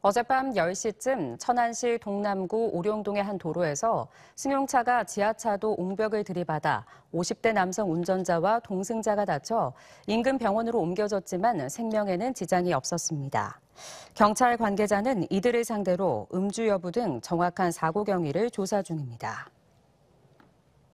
어젯밤 10시쯤 천안시 동남구 오룡동의 한 도로에서 승용차가 지하차도 옹벽을 들이받아 50대 남성 운전자와 동승자가 다쳐 인근 병원으로 옮겨졌지만 생명에는 지장이 없었습니다. 경찰 관계자는 이들을 상대로 음주 여부 등 정확한 사고 경위를 조사 중입니다.